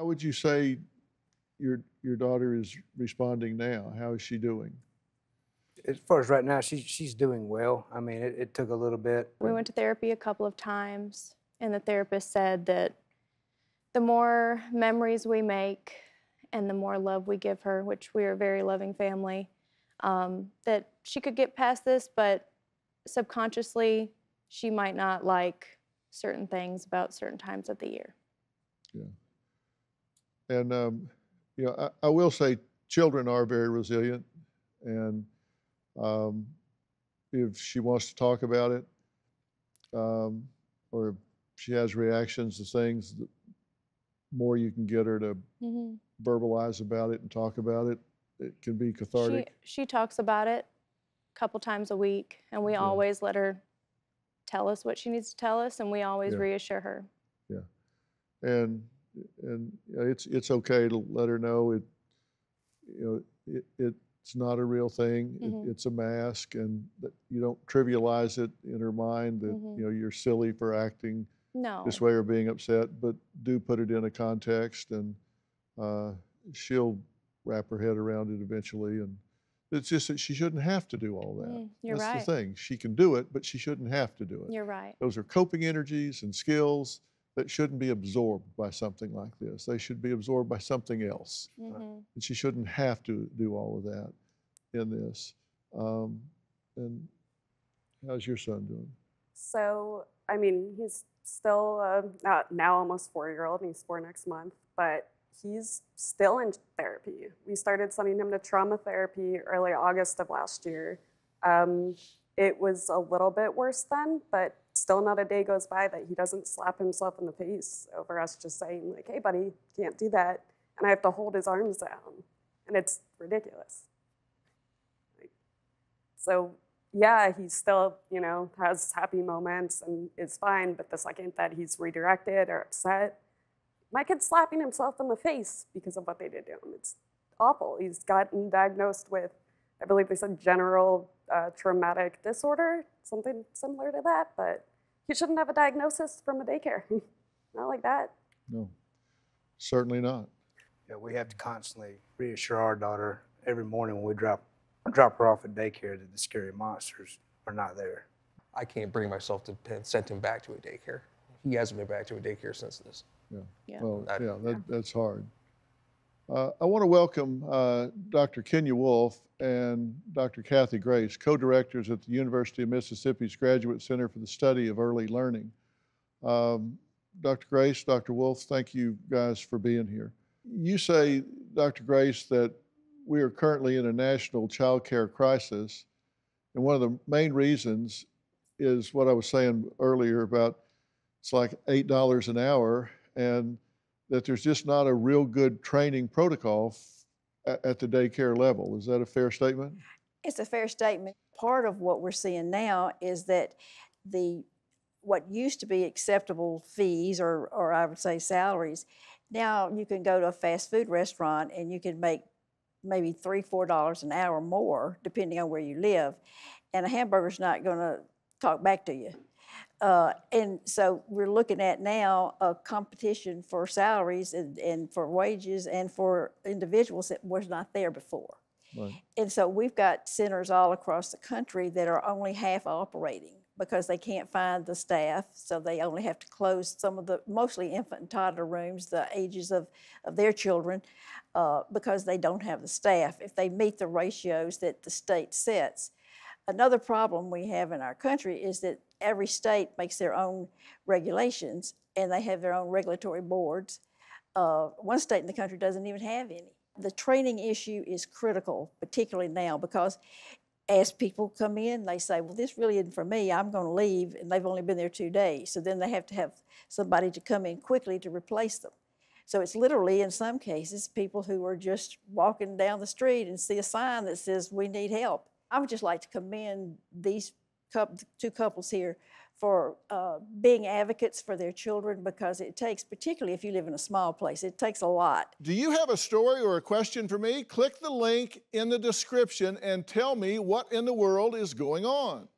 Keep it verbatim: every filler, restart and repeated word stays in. How would you say your your daughter is responding now? How is she doing? As far as right now, she, she's doing well. I mean, it, it took a little bit. We went to therapy a couple of times, and the therapist said that the more memories we make and the more love we give her, which we are a very loving family, um, that she could get past this, but subconsciously she might not like certain things about certain times of the year. Yeah. And, um, you know, I, I will say children are very resilient, and um, if she wants to talk about it, um, or if she has reactions to things, the more you can get her to mm-hmm. verbalize about it and talk about it, it can be cathartic. She, she talks about it a couple times a week, and we yeah. always let her tell us what she needs to tell us, and we always yeah. reassure her. Yeah. And and it's it's okay to let her know it. You know, it, it it's not a real thing. Mm-hmm. it, it's a mask, and you don't trivialize it in her mind that mm-hmm. you know you're silly for acting no. this way or being upset. But do put it in a context, and uh, she'll wrap her head around it eventually. And it's just that she shouldn't have to do all that. Mm, you're That's right. That's the thing. She can do it, but she shouldn't have to do it. You're right. Those are coping energies and skills that shouldn't be absorbed by something like this. They should be absorbed by something else. Mm-hmm. And she shouldn't have to do all of that in this. Um, and how's your son doing? So, I mean, he's still uh, not now almost four-year-old, and he's four next month, but he's still in therapy. We started sending him to trauma therapy early August of last year. Um, it was a little bit worse then, but still not a day goes by that he doesn't slap himself in the face over us just saying, like, hey, buddy, can't do that. And I have to hold his arms down. And it's ridiculous. Like, so, yeah, he still, you know, has happy moments and is fine. But the second that he's redirected or upset, my kid's slapping himself in the face because of what they did to him. It's awful. He's gotten diagnosed with, I believe they said, general uh, traumatic disorder, something similar to that, but he shouldn't have a diagnosis from a daycare. Not like that. No, certainly not. Yeah, we have to constantly reassure our daughter every morning when we drop, drop her off at daycare that the scary monsters are not there. I can't bring myself to send him back to a daycare. He hasn't been back to a daycare since this. Yeah, yeah. Well, I, yeah, that, yeah, that's hard. Uh, I want to welcome uh, Doctor Kenya Wolff and Doctor Cathy Grace, co-directors at the University of Mississippi's Graduate Center for the Study of Early Learning. Um, Doctor Grace, Doctor Wolff, thank you guys for being here. You say, Doctor Grace, that we are currently in a national child care crisis, and one of the main reasons is what I was saying earlier about it's like eight dollars an hour, and that there's just not a real good training protocol at the daycare level. Is that a fair statement? It's a fair statement. Part of what we're seeing now is that the what used to be acceptable fees, or, or I would say salaries, now you can go to a fast food restaurant and you can make maybe three, four dollars an hour more, depending on where you live. And a hamburger's not gonna talk back to you. Uh, and so we're looking at now a competition for salaries and, and for wages and for individuals that was not there before. Right. And so we've got centers all across the country that are only half operating because they can't find the staff, so they only have to close some of the, mostly infant and toddler rooms, the ages of, of their children, uh, because they don't have the staff if they meet the ratios that the state sets. Another problem we have in our country is that every state makes their own regulations, and they have their own regulatory boards. Uh, one state in the country doesn't even have any. The training issue is critical, particularly now, because as people come in, they say, well, this really isn't for me, I'm gonna leave, and they've only been there two days. So then they have to have somebody to come in quickly to replace them. So it's literally, in some cases, people who are just walking down the street and see a sign that says, we need help. I would just like to commend these two couples here for uh, being advocates for their children, because it takes, particularly if you live in a small place, it takes a lot. Do you have a story or a question for me? Click the link in the description and tell me what in the world is going on.